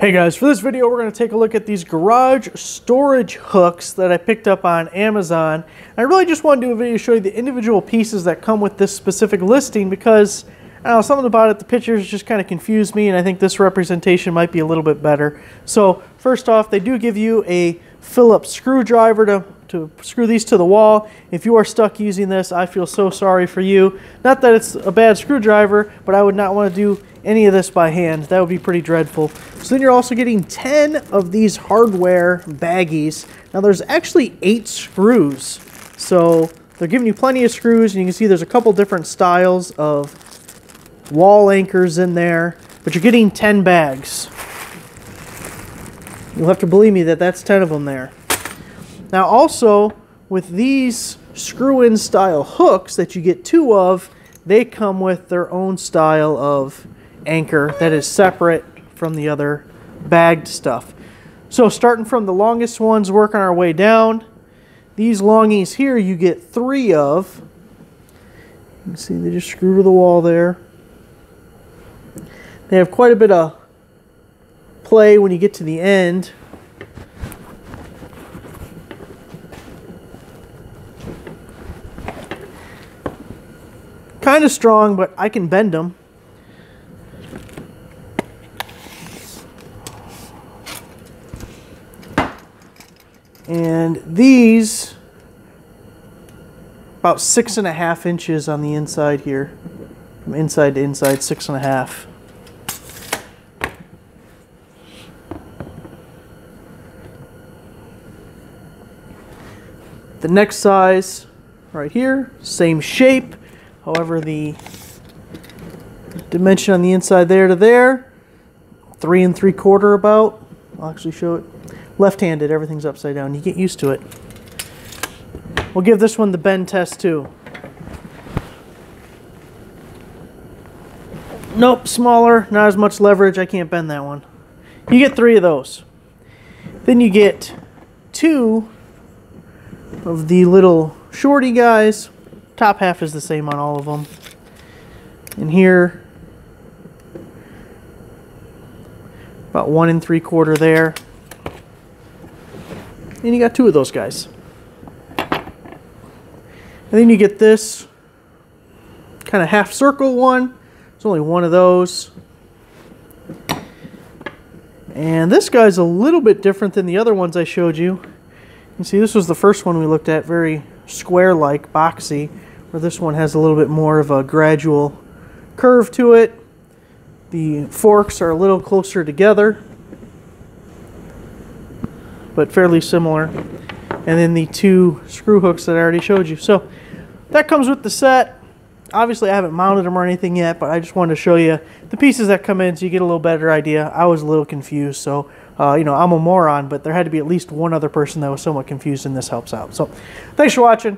Hey guys, for this video we're going to take a look at these garage storage hooks that I picked up on Amazon. I really just want to do a video to show you the individual pieces that come with this specific listing because I don't know, something about it, the pictures just kind of confused me and I think this representation might be a little bit better. So first off, they do give you a Phillips screwdriver to screw these to the wall. If you are stuck using this, I feel so sorry for you. Not that it's a bad screwdriver, but I would not want to do any of this by hand. That would be pretty dreadful. So then you're also getting 10 of these hardware baggies. Now there's actually 8 screws. So they're giving you plenty of screws, and you can see there's a couple different styles of wall anchors in there, but you're getting 10 bags. You'll have to believe me that that's 10 of them there. Now also, with these screw-in style hooks that you get 2 of, they come with their own style of anchor that is separate from the other bagged stuff. So starting from the longest ones, working our way down, these longies here you get 3 of. You can see they just screw to the wall there. They have quite a bit of play when you get to the end. Kind of strong, but I can bend them. And these, about 6.5 inches on the inside here. From inside to inside, 6.5. The next size right here, same shape. However, the dimension on the inside there to there, 3 3/4 about. I'll actually show it. Left-handed, everything's upside down. You get used to it. We'll give this one the bend test too. Nope, smaller, not as much leverage. I can't bend that one. You get 3 of those. Then you get 2 of the little shorty guys. Top half is the same on all of them. And here, about 1 3/4 there. And you got 2 of those guys. And then you get this kind of half circle one. There's only 1 of those. And this guy's a little bit different than the other ones I showed you. You see, this was the first one we looked at, very square-like, boxy, where this one has a little bit more of a gradual curve to it. The forks are a little closer together, but fairly similar. And then the 2 screw hooks that I already showed you. So that comes with the set. Obviously, I haven't mounted them or anything yet, but I just wanted to show you the pieces that come in so you get a little better idea. I was a little confused, so you know, I'm a moron, but there had to be at least one other person that was somewhat confused, and this helps out. So, thanks for watching.